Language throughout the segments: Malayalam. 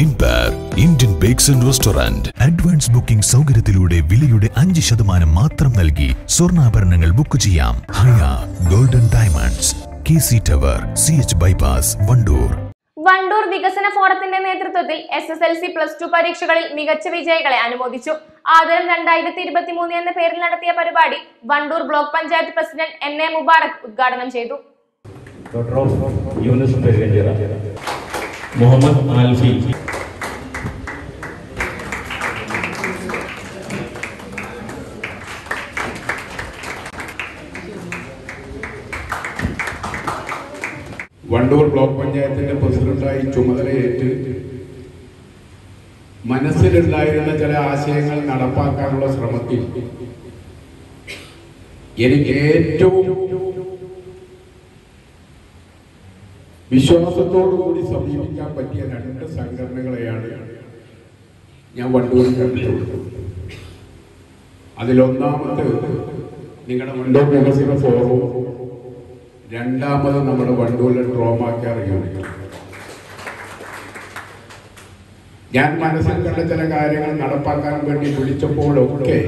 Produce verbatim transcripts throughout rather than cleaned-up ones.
Empire, Indian Bakes and Restaurant. Advance booking സൗകര്യത്തിലൂടെ വിലയുടെ അഞ്ച് ശതമാനം മാത്രം നൽകി സ്വർണ്ണാഭരണങ്ങൾ ബുക്ക് ചെയ്യാം. ഹയ Golden Diamonds, K C Tower, C H Bypass, Wandoor. Wandoor വികസന ഫോറത്തിന്റെ നേതൃത്വത്തിൽ S S L C plus two പരീക്ഷകളിൽ മികച്ച വിജയികളെ അനുമോദിച്ചു. ആദരം രണ്ടായിരത്തി ഇരുപത്തി മൂന്ന് എന്ന പേരിൽ നടത്തിയ പരിപാടി Wandoor block panchayat president N A Mubarak ഉദ്ഘാടനം ചെയ്തു. വണ്ടൂർ ബ്ലോക്ക് പഞ്ചായത്തിൻ്റെ പ്രസിഡന്റായി ചുമതലയേറ്റ് മനസ്സിലുണ്ടായിരുന്ന ചില ആശയങ്ങൾ നടപ്പാക്കാനുള്ള ശ്രമത്തിൽ എനിക്ക് ഏറ്റവും വിശ്വാസത്തോടുകൂടി സമീപിക്കാൻ പറ്റിയ രണ്ട് സംഘടനകളെയാണ് ഞാൻ വണ്ടൂരിൽ കണ്ടിട്ടുള്ളത്. അതിലൊന്നാമത് നിങ്ങളുടെ വണ്ടൂർ വികസന ഫോറവും, രണ്ടാമത് നമ്മുടെ വണ്ടൂരിലെ ട്രോമാ കെയർ യൂണിറ്റ്. ഞാൻ മനസ്സിൽ കണ്ട ചില കാര്യങ്ങൾ നടപ്പാക്കാൻ വേണ്ടി വിളിച്ചപ്പോഴൊക്കെ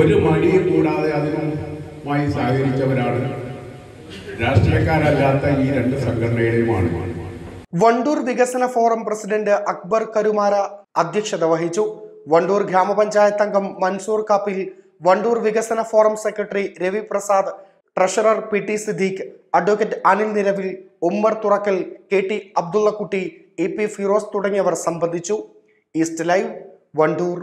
ഒരു മടിയും കൂടാതെ അതിനുമായി സഹകരിച്ചവരാണ് രാഷ്ട്രീയക്കാരല്ലാത്ത ഈ രണ്ട് സംഘടനകളുമാണ്. വണ്ടൂർ വികസന ഫോറം പ്രസിഡന്റ് അക്ബർ കരുമാര അധ്യക്ഷത വഹിച്ചു. വണ്ടൂർ ഗ്രാമപഞ്ചായത്ത് അംഗം മൻസൂർ കപിൽ, വണ്ടൂർ വികസന forum secretary Ravi Prasad, treasurer P T Siddique, advocate Anil Niravil, Ummer Thurakkal, K T Abdulla Kutty, A P Firoz തുടങ്ങിയവർ സംബന്ധിച്ചു. East live, Wandoor.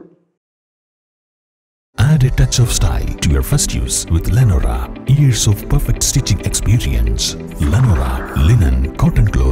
Add a touch of style to your festive with Lenora. Years of perfect stitching experience. Lenora linen, cotton clothes.